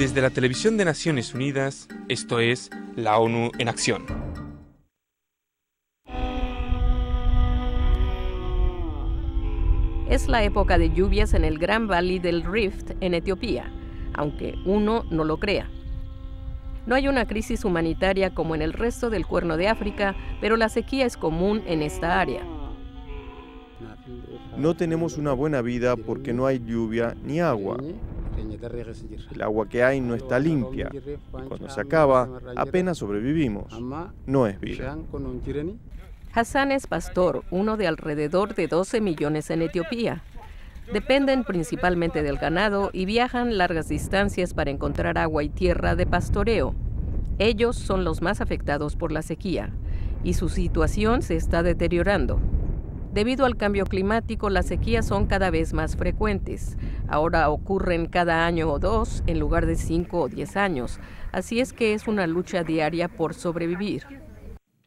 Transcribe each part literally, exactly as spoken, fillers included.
Desde la Televisión de Naciones Unidas, esto es La ONU en Acción. Es la época de lluvias en el Gran Valle del Rift, en Etiopía, aunque uno no lo crea. No hay una crisis humanitaria como en el resto del Cuerno de África, pero la sequía es común en esta área. No tenemos una buena vida porque no hay lluvia ni agua. El agua que hay no está limpia. Y cuando se acaba, apenas sobrevivimos. No es vida. Hassan es pastor, uno de alrededor de doce millones en Etiopía. Dependen principalmente del ganado y viajan largas distancias para encontrar agua y tierra de pastoreo. Ellos son los más afectados por la sequía y su situación se está deteriorando. Debido al cambio climático, las sequías son cada vez más frecuentes. Ahora ocurren cada año o dos en lugar de cinco o diez años. Así es que es una lucha diaria por sobrevivir.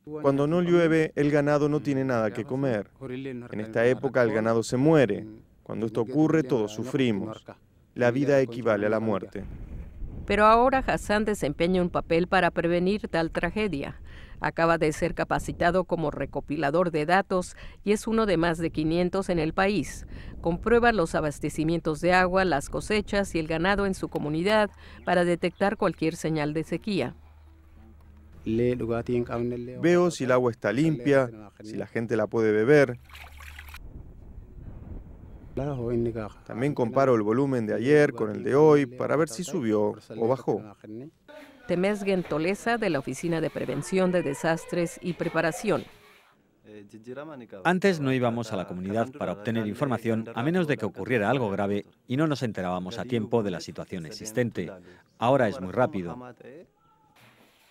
Cuando no llueve, el ganado no tiene nada que comer. En esta época el ganado se muere. Cuando esto ocurre, todos sufrimos. La vida equivale a la muerte. Pero ahora Hassan desempeña un papel para prevenir tal tragedia. Acaba de ser capacitado como recopilador de datos y es uno de más de quinientos en el país. Comprueba los abastecimientos de agua, las cosechas y el ganado en su comunidad para detectar cualquier señal de sequía. Veo si el agua está limpia, si la gente la puede beber. También comparo el volumen de ayer con el de hoy para ver si subió o bajó. Temesguen Tolesa, de la Oficina de Prevención de Desastres y Preparación. Antes no íbamos a la comunidad para obtener información a menos de que ocurriera algo grave y no nos enterábamos a tiempo de la situación existente. Ahora es muy rápido.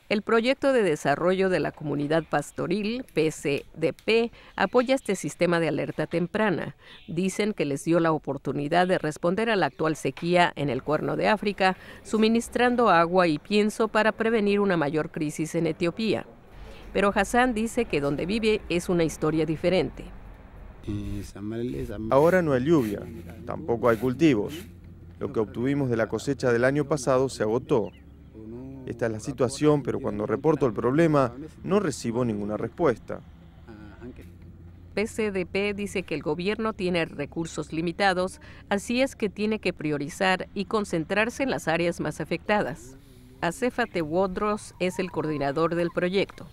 El Proyecto de Desarrollo de la Comunidad Pastoril, P C D P, apoya este sistema de alerta temprana. Dicen que les dio la oportunidad de responder a la actual sequía en el Cuerno de África, suministrando agua y pienso para prevenir una mayor crisis en Etiopía. Pero Hassan dice que donde vive es una historia diferente. Ahora no hay lluvia, tampoco hay cultivos. Lo que obtuvimos de la cosecha del año pasado se agotó. Esta es la situación, pero cuando reporto el problema, no recibo ninguna respuesta. P C D P dice que el gobierno tiene recursos limitados, así es que tiene que priorizar y concentrarse en las áreas más afectadas. Acefate Wodros es el coordinador del proyecto.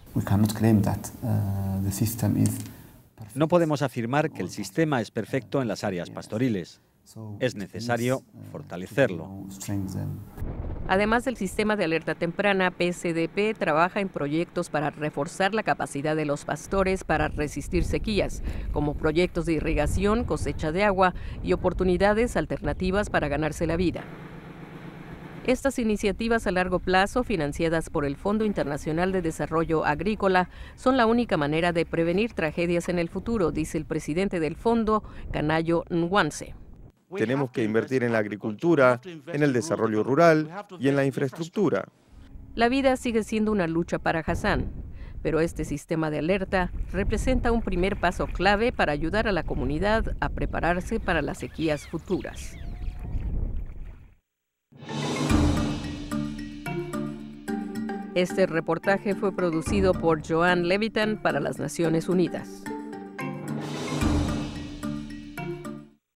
No podemos afirmar que el sistema es perfecto en las áreas pastoriles. Es necesario fortalecerlo. Además del sistema de alerta temprana, P C D P trabaja en proyectos para reforzar la capacidad de los pastores para resistir sequías, como proyectos de irrigación, cosecha de agua y oportunidades alternativas para ganarse la vida. Estas iniciativas a largo plazo, financiadas por el Fondo Internacional de Desarrollo Agrícola, son la única manera de prevenir tragedias en el futuro, dice el presidente del fondo, Kanayo Nwanze. Tenemos que invertir en la agricultura, en el desarrollo rural y en la infraestructura. La vida sigue siendo una lucha para Hassan, pero este sistema de alerta representa un primer paso clave para ayudar a la comunidad a prepararse para las sequías futuras. Este reportaje fue producido por Joan Levitan para las Naciones Unidas.